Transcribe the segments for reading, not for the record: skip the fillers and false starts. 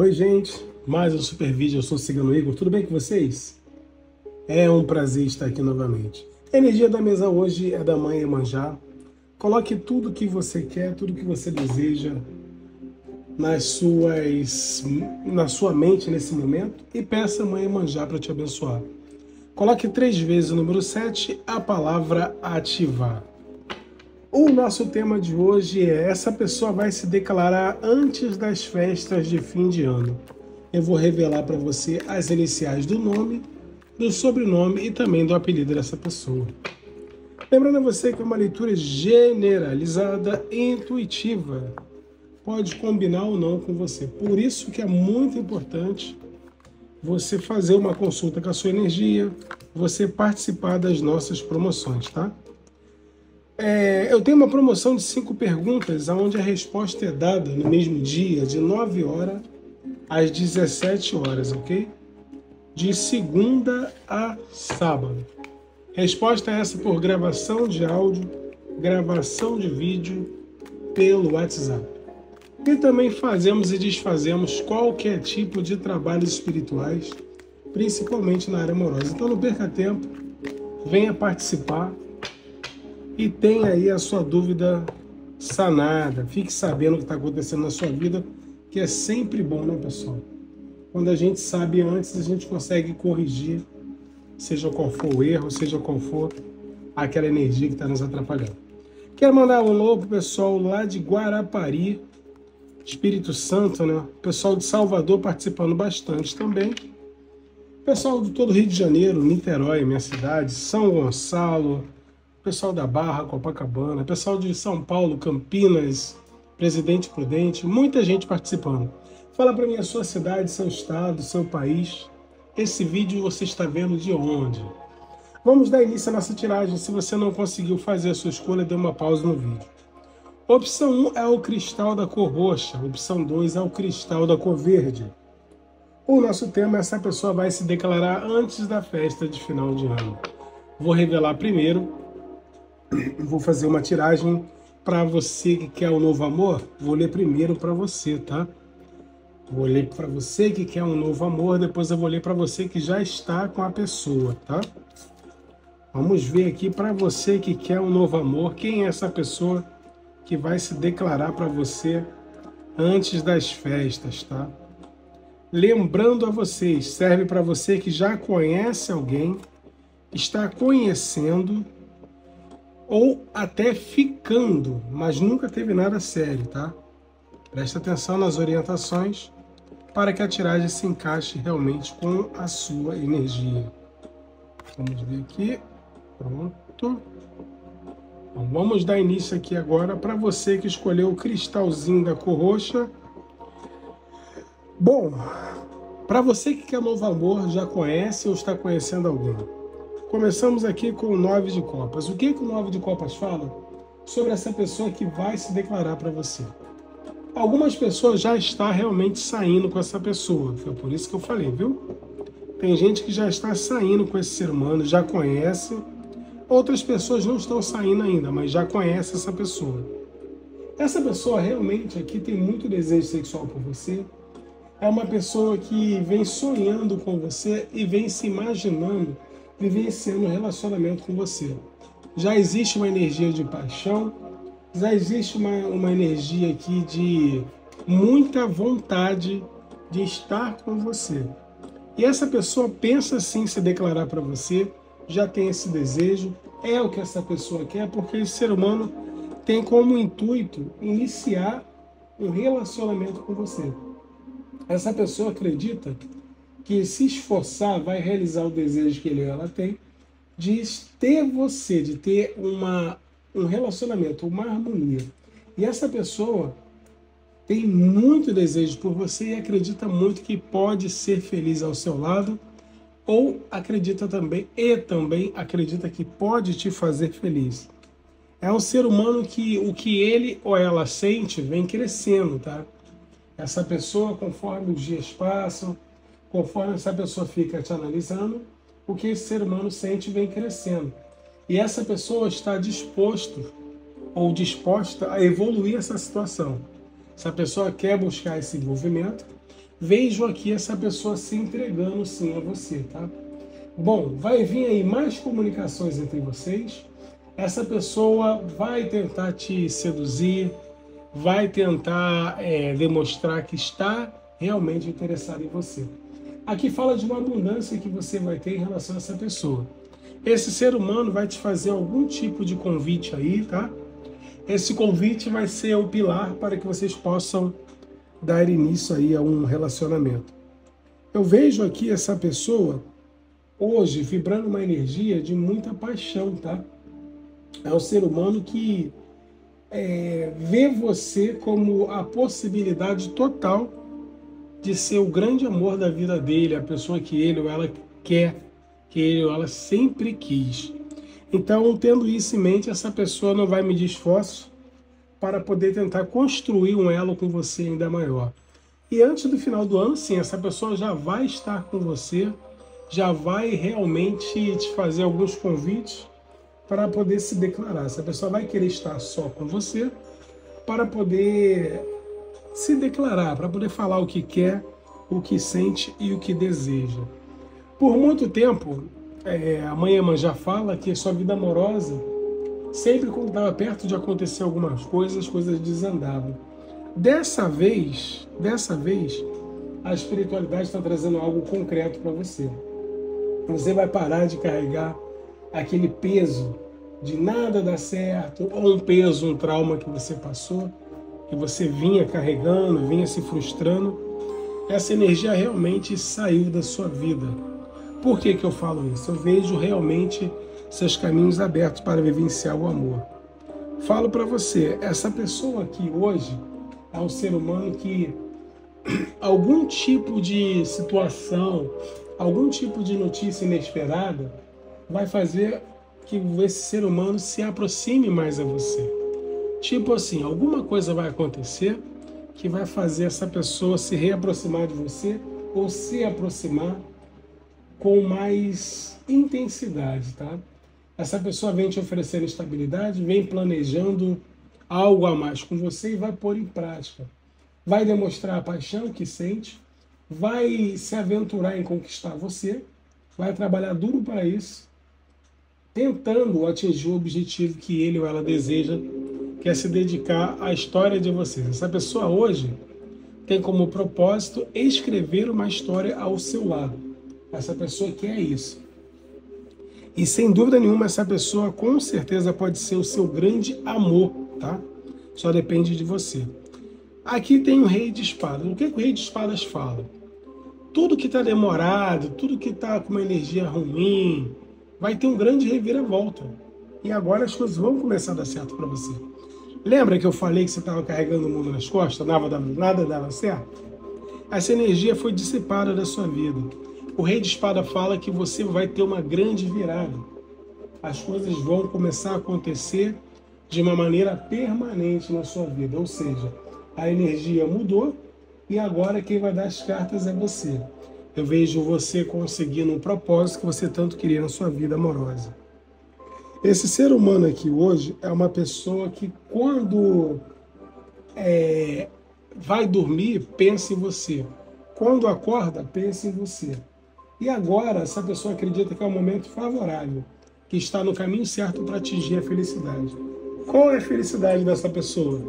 Oi gente, mais um super vídeo, eu sou o Cigano Igor, tudo bem com vocês? É um prazer estar aqui novamente. A energia da mesa hoje é da mãe Iemanjá. Coloque tudo que você quer, tudo que você deseja na sua mente nesse momento e peça a mãe Iemanjá para te abençoar. Coloque 3 vezes o número 7, a palavra ativar. O nosso tema de hoje é: essa pessoa vai se declarar antes das festas de fim de ano. Eu vou revelar para você as iniciais do nome, do sobrenome e também do apelido dessa pessoa. Lembrando a você que é uma leitura generalizada e intuitiva. Pode combinar ou não com você. Por isso que é muito importante você fazer uma consulta com a sua energia, você participar das nossas promoções, tá? Eu tenho uma promoção de 5 perguntas, onde a resposta é dada no mesmo dia, de 9 horas às 17 horas, ok? De segunda a sábado. Resposta é essa por gravação de áudio, gravação de vídeo pelo WhatsApp. E também fazemos e desfazemos qualquer tipo de trabalhos espirituais, principalmente na área amorosa. Então não perca tempo, venha participar. E tem aí a sua dúvida sanada. Fique sabendo o que está acontecendo na sua vida, que é sempre bom, né, pessoal? Quando a gente sabe antes, a gente consegue corrigir, seja qual for o erro, seja qual for aquela energia que está nos atrapalhando. Quero mandar um alô pro pessoal lá de Guarapari, Espírito Santo, né? Pessoal de Salvador participando bastante também. Pessoal de todo o Rio de Janeiro, Niterói, minha cidade, São Gonçalo, pessoal da Barra, Copacabana, pessoal de São Paulo, Campinas, Presidente Prudente, muita gente participando. Fala para mim a sua cidade, seu estado, seu país. Esse vídeo você está vendo de onde? Vamos dar início à nossa tiragem. Se você não conseguiu fazer a sua escolha, dê uma pausa no vídeo. Opção 1 é o cristal da cor roxa. Opção 2 é o cristal da cor verde. O nosso tema é: essa pessoa vai se declarar antes da festa de final de ano. Vou revelar primeiro. Vou fazer uma tiragem para você que quer um novo amor. Vou ler primeiro para você, tá? Vou ler para você que quer um novo amor, depois eu vou ler para você que já está com a pessoa, tá? Vamos ver aqui para você que quer um novo amor. Quem é essa pessoa que vai se declarar para você antes das festas, tá? Lembrando a vocês, serve para você que já conhece alguém, está conhecendo ou até ficando, mas nunca teve nada sério, tá? Presta atenção nas orientações para que a tiragem se encaixe realmente com a sua energia. Vamos ver aqui. Pronto. Então, vamos dar início aqui agora para você que escolheu o cristalzinho da cor roxa. Bom, para você que quer novo amor, já conhece ou está conhecendo alguém. Começamos aqui com o 9 de copas. O que o 9 de copas fala sobre essa pessoa que vai se declarar para você? Algumas pessoas já estão realmente saindo com essa pessoa. Foi por isso que eu falei, viu? Tem gente que já está saindo com esse ser humano, já conhece. Outras pessoas não estão saindo ainda, mas já conhece essa pessoa. Essa pessoa realmente aqui tem muito desejo sexual por você. É uma pessoa que vem sonhando com você e vem se imaginando vivenciando um relacionamento com você. Já existe uma energia de paixão, já existe uma energia aqui de muita vontade de estar com você. E essa pessoa pensa sim se declarar para você, já tem esse desejo, é o que essa pessoa quer, porque esse ser humano tem como intuito iniciar um relacionamento com você. Essa pessoa acredita que se esforçar vai realizar o desejo que ele ou ela tem de ter você, de ter um relacionamento, uma harmonia. E essa pessoa tem muito desejo por você e acredita muito que pode ser feliz ao seu lado, ou acredita também, acredita que pode te fazer feliz. É um ser humano que o que ele ou ela sente vem crescendo, tá? Essa pessoa, conforme os dias passam, conforme essa pessoa fica te analisando, o que esse ser humano sente vem crescendo. E essa pessoa está disposto ou disposta a evoluir essa situação. Essa pessoa quer buscar esse envolvimento, vejo aqui essa pessoa se entregando sim a você, tá? Bom, vai vir aí mais comunicações entre vocês. Essa pessoa vai tentar te seduzir, vai tentar demonstrar que está realmente interessada em você. Aqui fala de uma abundância que você vai ter em relação a essa pessoa. Esse ser humano vai te fazer algum tipo de convite aí, tá? Esse convite vai ser o pilar para que vocês possam dar início aí a um relacionamento. Eu vejo aqui essa pessoa hoje vibrando uma energia de muita paixão, tá? É um ser humano que vê você como a possibilidade total de ser o grande amor da vida dele, a pessoa que ele ou ela quer, que ele ou ela sempre quis. Então, tendo isso em mente, essa pessoa não vai medir esforço para poder tentar construir um elo com você ainda maior. E antes do final do ano, sim, essa pessoa já vai estar com você, já vai realmente te fazer alguns convites para poder se declarar. Essa pessoa vai querer estar só com você para poder se declarar, para poder falar o que quer, o que sente e o que deseja. Por muito tempo, a mãe Iemanjá fala que sua vida amorosa, sempre quando estava perto de acontecer algumas coisas, as coisas desandavam. Dessa vez, a espiritualidade está trazendo algo concreto para você. Você vai parar de carregar aquele peso de nada dar certo, ou um peso, um trauma que você passou, que você vinha carregando, vinha se frustrando. Essa energia realmente saiu da sua vida. Por que que eu falo isso? Eu vejo realmente seus caminhos abertos para vivenciar o amor. Falo para você, essa pessoa aqui hoje é um ser humano que algum tipo de situação, algum tipo de notícia inesperada vai fazer que esse ser humano se aproxime mais a você. Tipo assim, alguma coisa vai acontecer que vai fazer essa pessoa se reaproximar de você ou se aproximar com mais intensidade, tá? Essa pessoa vem te oferecendo estabilidade, vem planejando algo a mais com você e vai pôr em prática. Vai demonstrar a paixão que sente, vai se aventurar em conquistar você, vai trabalhar duro para isso, tentando atingir o objetivo que ele ou ela deseja, que é se dedicar à história de vocês. Essa pessoa hoje tem como propósito escrever uma história ao seu lado. Essa pessoa quer isso. E sem dúvida nenhuma, essa pessoa com certeza pode ser o seu grande amor, tá? Só depende de você. Aqui tem o Rei de Espadas. O que o Rei de Espadas fala? Tudo que está demorado, tudo que está com uma energia ruim, vai ter um grande reviravolta. E agora as coisas vão começar a dar certo para você. Lembra que eu falei que você estava carregando o mundo nas costas? Nada dava certo? Essa energia foi dissipada da sua vida. O Rei de Espada fala que você vai ter uma grande virada. As coisas vão começar a acontecer de uma maneira permanente na sua vida. Ou seja, a energia mudou e agora quem vai dar as cartas é você. Eu vejo você conseguindo um propósito que você tanto queria na sua vida amorosa. Esse ser humano aqui hoje é uma pessoa que quando vai dormir, pensa em você. Quando acorda, pensa em você. E agora, essa pessoa acredita que é um momento favorável, que está no caminho certo para atingir a felicidade. Qual é a felicidade dessa pessoa?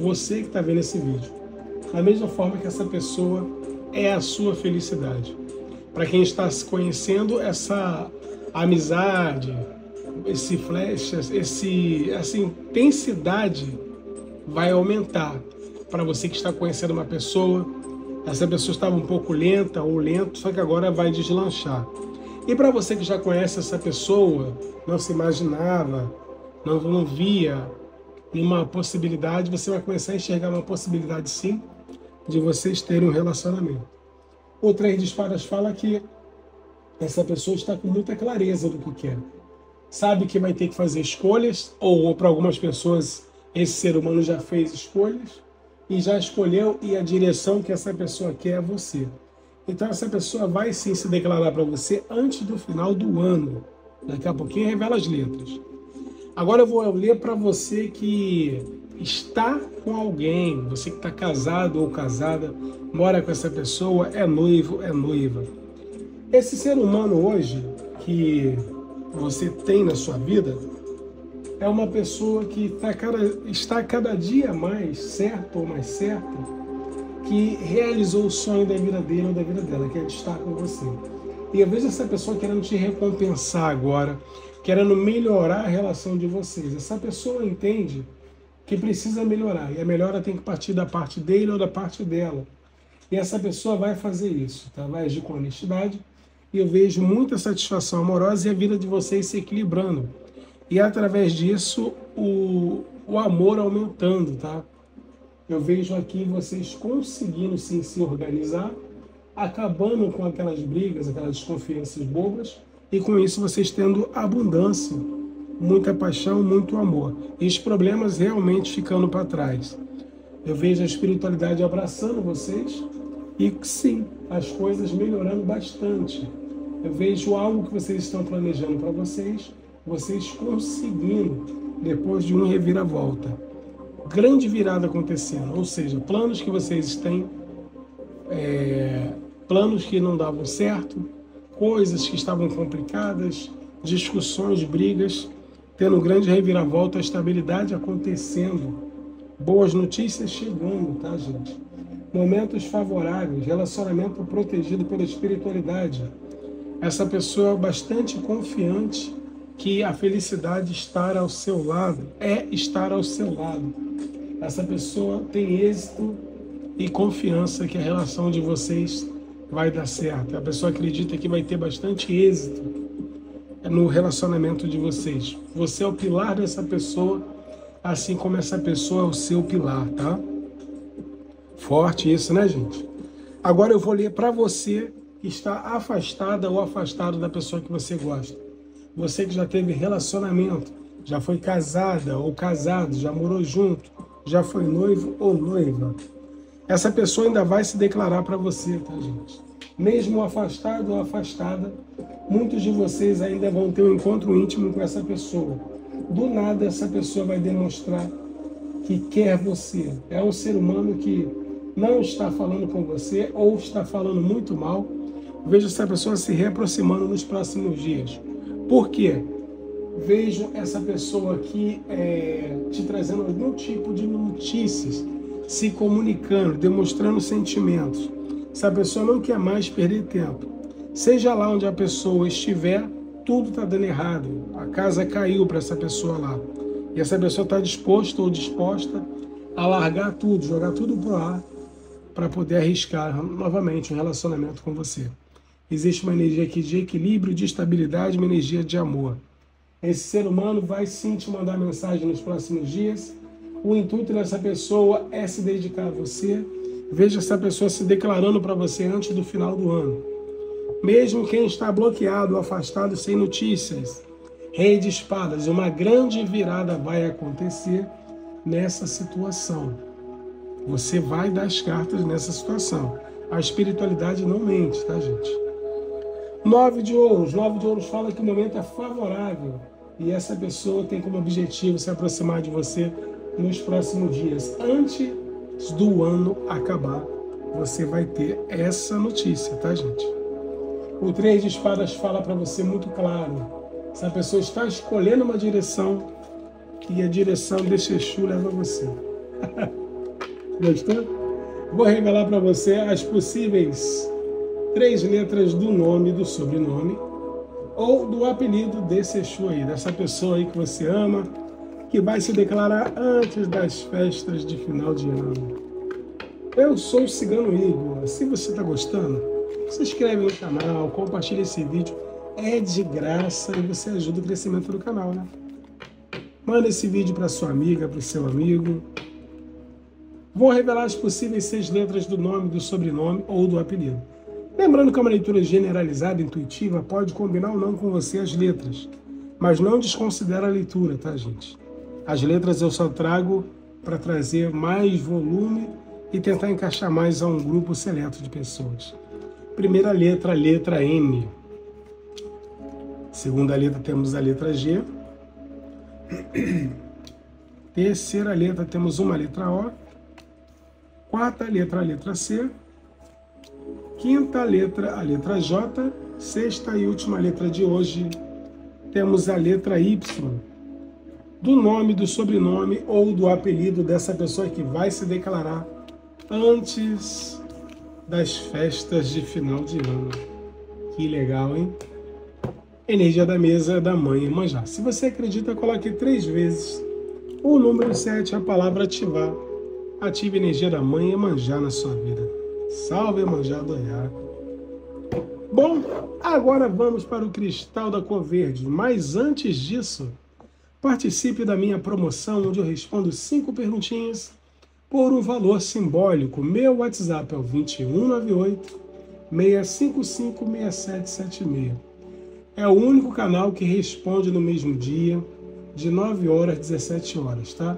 Você que está vendo esse vídeo. Da mesma forma que essa pessoa é a sua felicidade. Para quem está se conhecendo, essa amizade, esse flash, essa intensidade vai aumentar. Para você que está conhecendo uma pessoa, essa pessoa estava um pouco lenta ou lento, só que agora vai deslanchar. E para você que já conhece essa pessoa, não se imaginava, não via uma possibilidade, você vai começar a enxergar uma possibilidade sim, de vocês terem um relacionamento. O Três de Espadas fala que essa pessoa está com muita clareza do que quer. Sabe que vai ter que fazer escolhas, ou para algumas pessoas esse ser humano já fez escolhas, e já escolheu, e a direção que essa pessoa quer é você. Então essa pessoa vai sim se declarar para você antes do final do ano. Daqui a pouquinho revela as letras. Agora eu vou ler para você que está com alguém, você que está casado ou casada, mora com essa pessoa, é noivo, é noiva. Esse ser humano hoje que você tem na sua vida é uma pessoa que está cada dia mais certo ou mais certa que realizou o sonho da vida dele ou da vida dela, que é de estar com você. E eu vejo essa pessoa querendo te recompensar agora, querendo melhorar a relação de vocês. Essa pessoa entende que precisa melhorar, e a melhora tem que partir da parte dele ou da parte dela. E essa pessoa vai fazer isso, tá? Vai agir com honestidade, e eu vejo muita satisfação amorosa e a vida de vocês se equilibrando. E através disso, o amor aumentando, tá? Eu vejo aqui vocês conseguindo sim se organizar, acabando com aquelas brigas, aquelas desconfianças bobas, e com isso vocês tendo abundância, muita paixão, muito amor. E os problemas realmente ficando para trás. Eu vejo a espiritualidade abraçando vocês e, sim, as coisas melhorando bastante. Eu vejo algo que vocês estão planejando para vocês, vocês conseguindo, depois de um reviravolta. Grande virada acontecendo, ou seja, planos que vocês têm, planos que não davam certo, coisas que estavam complicadas, discussões, brigas, tendo um grande reviravolta, a estabilidade acontecendo, boas notícias chegando, tá, gente? Momentos favoráveis, relacionamento protegido pela espiritualidade. Essa pessoa é bastante confiante que a felicidade estar ao seu lado, é estar ao seu lado. Essa pessoa tem êxito e confiança que a relação de vocês vai dar certo. A pessoa acredita que vai ter bastante êxito no relacionamento de vocês. Você é o pilar dessa pessoa, assim como essa pessoa é o seu pilar, tá? Forte isso, né, gente? Agora eu vou ler para você que está afastada ou afastado da pessoa que você gosta. Você que já teve relacionamento, já foi casada ou casado, já morou junto, já foi noivo ou noiva. Essa pessoa ainda vai se declarar para você, tá, gente? Mesmo afastado ou afastada, muitos de vocês ainda vão ter um encontro íntimo com essa pessoa. Do nada, essa pessoa vai demonstrar que quer você. É um ser humano que não está falando com você ou está falando muito mal. Vejo essa pessoa se reaproximando nos próximos dias. Por quê? Vejo essa pessoa aqui te trazendo algum tipo de notícias, se comunicando, demonstrando sentimentos. Essa pessoa não quer mais perder tempo. Seja lá onde a pessoa estiver, tudo está dando errado. A casa caiu para essa pessoa lá. E essa pessoa está disposta ou disposta a largar tudo, jogar tudo pro ar, para poder arriscar novamente um relacionamento com você. Existe uma energia aqui de equilíbrio, de estabilidade, uma energia de amor. Esse ser humano vai sim te mandar mensagem nos próximos dias. O intuito dessa pessoa é se dedicar a você. Veja essa pessoa se declarando para você antes do final do ano. Mesmo quem está bloqueado, afastado, sem notícias, rei de espadas, uma grande virada vai acontecer nessa situação. Você vai dar as cartas nessa situação. A espiritualidade não mente, tá, gente? 9 de ouros. 9 de ouros fala que o momento é favorável. E essa pessoa tem como objetivo se aproximar de você nos próximos dias. Antes do ano acabar, você vai ter essa notícia, tá, gente? O 3 de espadas fala para você muito claro. Essa pessoa está escolhendo uma direção e a direção desse Exu leva você. Gostou? Vou revelar para você as possíveis 3 letras do nome, do sobrenome ou do apelido desse Exu aí, dessa pessoa aí que você ama, que vai se declarar antes das festas de final de ano. Eu sou o Cigano Igor. Se você está gostando, se inscreve no canal, compartilha esse vídeo. É de graça e você ajuda o crescimento do canal, né? Manda esse vídeo para sua amiga, para o seu amigo. Vou revelar as possíveis 6 letras do nome, do sobrenome ou do apelido. Lembrando que é uma leitura generalizada, intuitiva, pode combinar ou não com você as letras. Mas não desconsidera a leitura, tá, gente? As letras eu só trago para trazer mais volume e tentar encaixar mais a um grupo seleto de pessoas. Primeira letra, letra N. Segunda letra, temos a letra G. Terceira letra, temos uma letra O. Quarta letra, a letra C. Quinta letra, a letra J. Sexta e última letra de hoje, temos a letra Y. Do nome, do sobrenome ou do apelido dessa pessoa que vai se declarar antes das festas de final de ano. Que legal, hein? Energia da mesa da mãe Iemanjá. Se você acredita, coloque 3 vezes o número 7, a palavra ativar. Ative a energia da mãe Iemanjá na sua vida. Salve Iemanjá do Iá. Bom, agora vamos para o cristal da cor verde. Mas antes disso, participe da minha promoção, onde eu respondo 5 perguntinhas por um valor simbólico. Meu WhatsApp é o 2198-655-6776. É o único canal que responde no mesmo dia, de 9 horas às 17 horas, tá?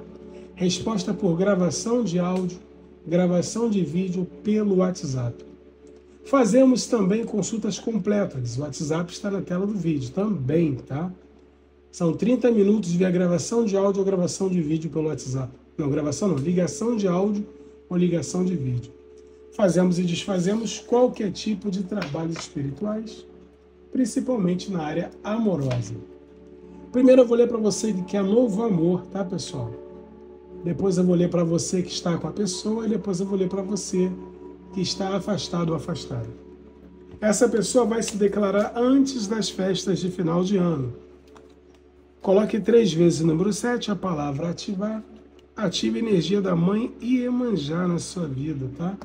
Resposta por gravação de áudio, gravação de vídeo pelo WhatsApp. Fazemos também consultas completas. O WhatsApp está na tela do vídeo também, tá? São 30 minutos via gravação de áudio ou gravação de vídeo pelo WhatsApp. Não, gravação não, ligação de áudio ou ligação de vídeo. Fazemos e desfazemos qualquer tipo de trabalhos espirituais, principalmente na área amorosa. Primeiro eu vou ler para você que é novo amor, tá, pessoal? Depois eu vou ler para você que está com a pessoa e depois eu vou ler para você que está afastado ou afastada. Essa pessoa vai se declarar antes das festas de final de ano. Coloque 3 vezes o número 7, a palavra ativar. Ative a energia da mãe Iemanjá na sua vida, tá?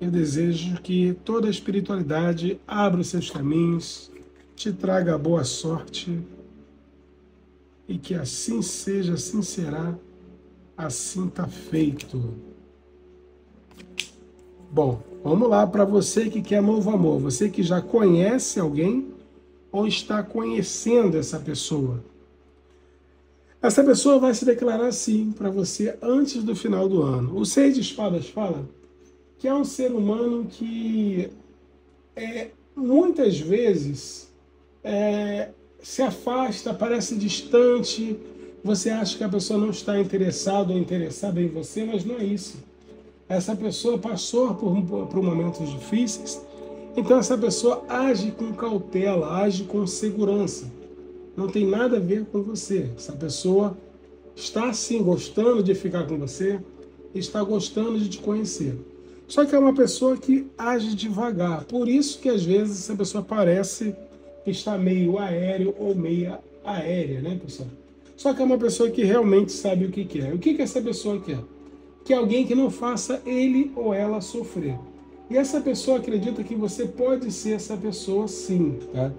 Eu desejo que toda a espiritualidade abra os seus caminhos, te traga a boa sorte e que assim seja, assim será, assim tá feito. Bom, vamos lá para você que quer novo amor, você que já conhece alguém ou está conhecendo essa pessoa. Essa pessoa vai se declarar sim para você antes do final do ano. O 6 de espadas fala que é um ser humano que muitas vezes se afasta, parece distante, você acha que a pessoa não está interessada ou interessada em você, mas não é isso. Essa pessoa passou por momentos difíceis, então essa pessoa age com cautela, age com segurança. Não tem nada a ver com você. Essa pessoa está sim gostando de ficar com você, está gostando de te conhecer. Só que é uma pessoa que age devagar. Por isso que às vezes essa pessoa parece que está meio aéreo ou meia aérea, né, pessoal? Só que é uma pessoa que realmente sabe o que quer. O que que essa pessoa quer? Que alguém que não faça ele ou ela sofrer. E essa pessoa acredita que você pode ser essa pessoa sim, tá?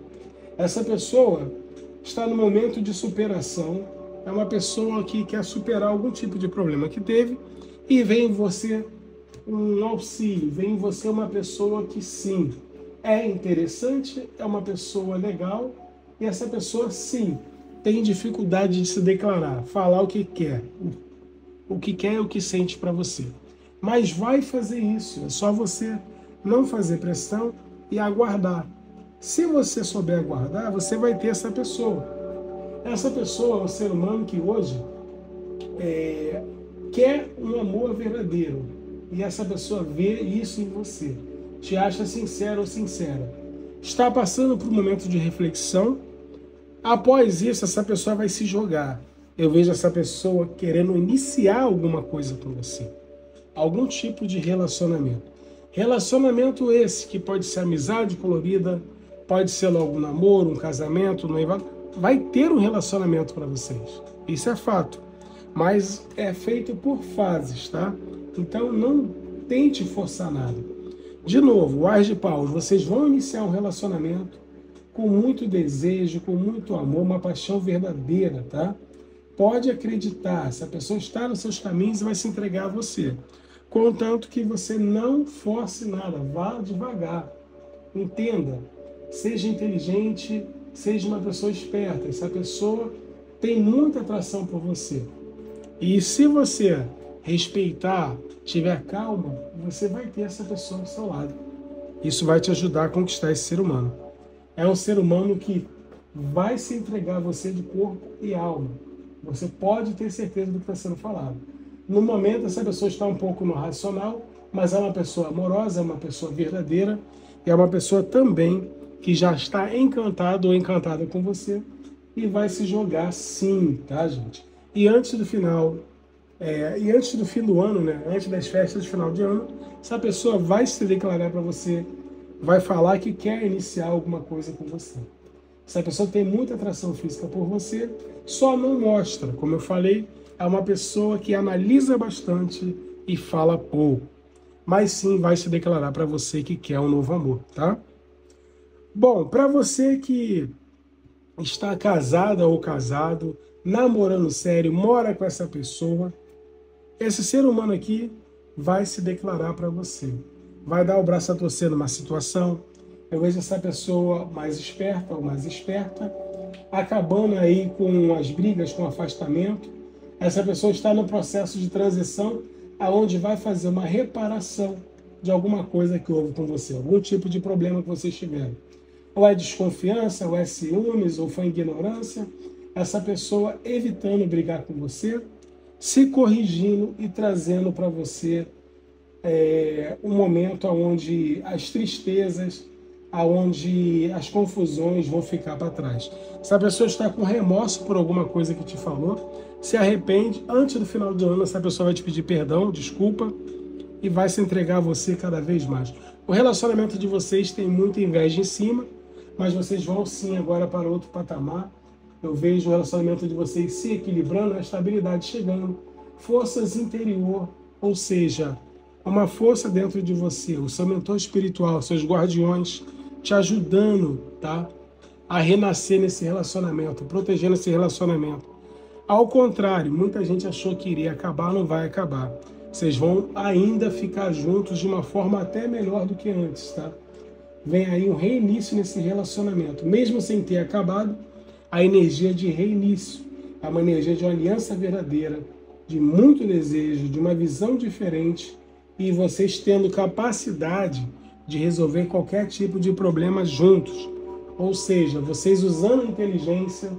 Essa pessoa está no momento de superação. É uma pessoa que quer superar algum tipo de problema que teve e vem em você um auxílio, vem em você uma pessoa que sim, é interessante, é uma pessoa legal, e essa pessoa sim, tem dificuldade de se declarar, falar o que quer, e o que sente para você. Mas vai fazer isso, é só você não fazer pressão e aguardar. Se você souber aguardar, você vai ter essa pessoa. Essa pessoa é um ser humano que hoje quer um amor verdadeiro. E essa pessoa vê isso em você, te acha sincero ou sincera. Está passando por um momento de reflexão. Após isso, essa pessoa vai se jogar. Eu vejo essa pessoa querendo iniciar alguma coisa com você. Algum tipo de relacionamento. Relacionamento esse que pode ser amizade colorida, pode ser logo um namoro, um casamento, um noivado. Vai ter um relacionamento para vocês. Isso é fato. Mas é feito por fases, tá? Então não tente forçar nada. De novo, o As de Paus, vocês vão iniciar um relacionamento com muito desejo, com muito amor, uma paixão verdadeira, tá? Pode acreditar, essa pessoa está nos seus caminhos e vai se entregar a você. Contanto que você não force nada, vá devagar. Entenda, seja inteligente, seja uma pessoa esperta. Essa pessoa tem muita atração por você. E se você respeitar, tiver calma, você vai ter essa pessoa do seu lado. Isso vai te ajudar a conquistar esse ser humano. É um ser humano que vai se entregar a você de corpo e alma. Você pode ter certeza do que está sendo falado. No momento, essa pessoa está um pouco no racional, mas é uma pessoa amorosa, é uma pessoa verdadeira, é uma pessoa também que já está encantado ou encantada com você e vai se jogar sim, tá, gente? E antes do final, e antes do fim do ano, né? Antes das festas de final de ano, essa pessoa vai se declarar para você, vai falar que quer iniciar alguma coisa com você. Essa pessoa tem muita atração física por você, só não mostra. Como eu falei, é uma pessoa que analisa bastante e fala pouco. Mas sim, vai se declarar para você que quer um novo amor, tá? Bom, para você que está casada ou casado, namorando sério, mora com essa pessoa, esse ser humano aqui vai se declarar para você. Vai dar o braço a torcer numa situação. Eu vejo essa pessoa mais esperta ou mais esperta, acabando aí com as brigas, com o afastamento. Essa pessoa está no processo de transição, aonde vai fazer uma reparação de alguma coisa que houve com você, algum tipo de problema que vocês tiveram. Ou é desconfiança, ou é ciúmes, ou foi ignorância. Essa pessoa evitando brigar com você, se corrigindo e trazendo para você um momento onde as tristezas, aonde as confusões vão ficar para trás. Se a pessoa está com remorso por alguma coisa que te falou, se arrepende, antes do final do ano essa pessoa vai te pedir perdão, desculpa, e vai se entregar a você cada vez mais. O relacionamento de vocês tem muita inveja em cima, mas vocês vão sim agora para outro patamar. Eu vejo o relacionamento de vocês se equilibrando, a estabilidade chegando, forças interior, ou seja, uma força dentro de você, o seu mentor espiritual, seus guardiões, te ajudando, tá? A renascer nesse relacionamento, protegendo esse relacionamento. Ao contrário, muita gente achou que iria acabar, não vai acabar. Vocês vão ainda ficar juntos de uma forma até melhor do que antes, tá? Vem aí um reinício nesse relacionamento. Mesmo sem ter acabado, a energia de reinício, é uma energia de uma aliança verdadeira, de muito desejo, de uma visão diferente e vocês tendo capacidade de resolver qualquer tipo de problema juntos. Ou seja, vocês usando a inteligência,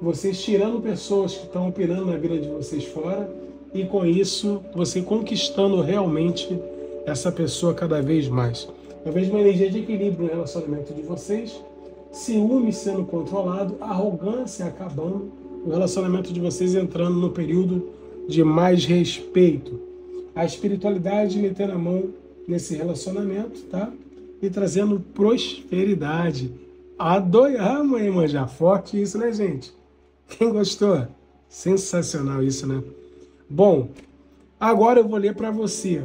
vocês tirando pessoas que estão opinando na vida de vocês fora, e com isso, você conquistando realmente essa pessoa cada vez mais. Eu vejo uma energia de equilíbrio no relacionamento de vocês, ciúme sendo controlado, arrogância acabando, o relacionamento de vocês entrando no período de mais respeito. A espiritualidade metendo a mão nesse relacionamento, tá? E trazendo prosperidade. Adoiá, mãe Manjá. Forte isso, né, gente? Quem gostou? Sensacional isso, né? Bom, agora eu vou ler para você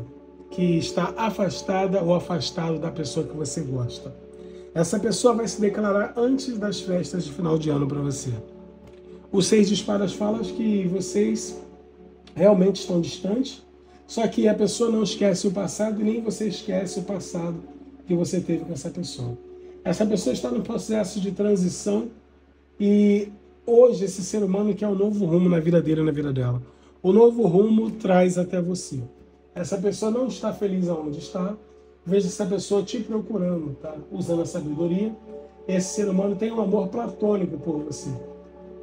que está afastada ou afastado da pessoa que você gosta. Essa pessoa vai se declarar antes das festas de final de ano para você. O seis de espadas fala que vocês realmente estão distantes, só que a pessoa não esquece o passado e nem você esquece o passado que você teve com essa pessoa. Essa pessoa está no processo de transição e hoje esse ser humano quer um novo rumo na vida dele e na vida dela. O novo rumo traz até você. Essa pessoa não está feliz aonde está. Veja essa pessoa te procurando, tá? Usando a sabedoria. Esse ser humano tem um amor platônico por você.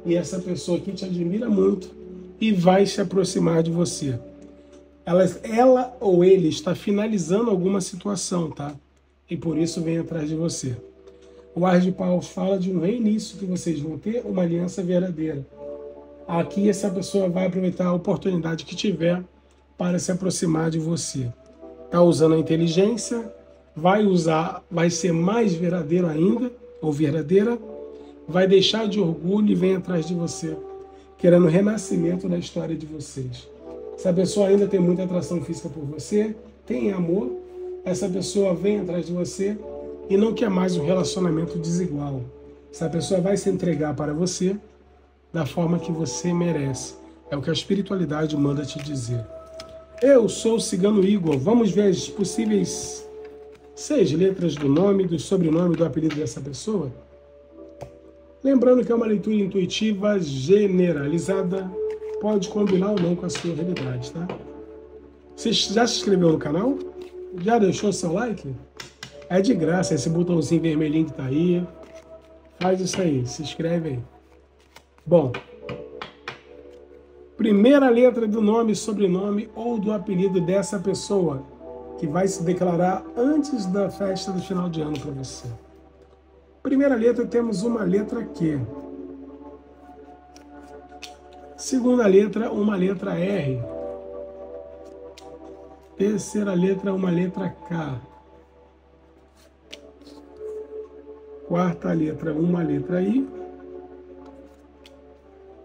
E essa pessoa aqui te admira muito e vai se aproximar de você. Ela ou ele está finalizando alguma situação, tá? E por isso vem atrás de você. O Ar de Paus fala de um reinício que vocês vão ter, uma aliança verdadeira. Aqui essa pessoa vai aproveitar a oportunidade que tiver para se aproximar de você. Está usando a inteligência, vai ser mais verdadeiro ainda, ou verdadeira, vai deixar de orgulho e vem atrás de você, querendo renascimento na história de vocês. Essa pessoa ainda tem muita atração física por você, tem amor, essa pessoa vem atrás de você e não quer mais um relacionamento desigual. Essa pessoa vai se entregar para você da forma que você merece. É o que a espiritualidade manda te dizer. Eu sou o Cigano Igor. Vamos ver as possíveis 6 letras do nome, do sobrenome, do apelido dessa pessoa? Lembrando que é uma leitura intuitiva generalizada. Pode combinar ou não com a sua realidade, tá? Você já se inscreveu no canal? Já deixou seu like? É de graça esse botãozinho vermelhinho que tá aí. Faz isso aí, se inscreve aí. Bom, primeira letra do nome, sobrenome ou do apelido dessa pessoa que vai se declarar antes da festa do final de ano para você. Primeira letra, temos uma letra Q. Segunda letra, uma letra R. Terceira letra, uma letra K. Quarta letra, uma letra I.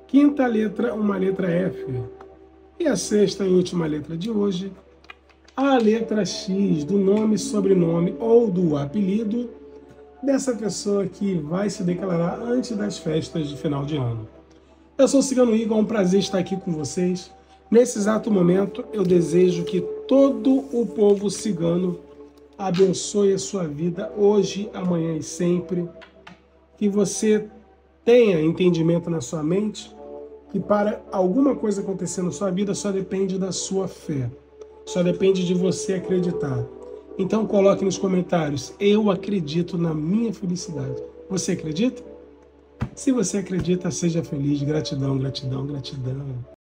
Quinta letra, uma letra F. E a sexta e última letra de hoje, a letra X do nome, sobrenome ou do apelido dessa pessoa que vai se declarar antes das festas de final de ano. Eu sou o Cigano Igor, é um prazer estar aqui com vocês. Nesse exato momento, eu desejo que todo o povo cigano abençoe a sua vida hoje, amanhã e sempre. Que você tenha entendimento na sua mente que para alguma coisa acontecer na sua vida só depende da sua fé. Só depende de você acreditar. Então coloque nos comentários: eu acredito na minha felicidade. Você acredita? Se você acredita, seja feliz. Gratidão, gratidão, gratidão.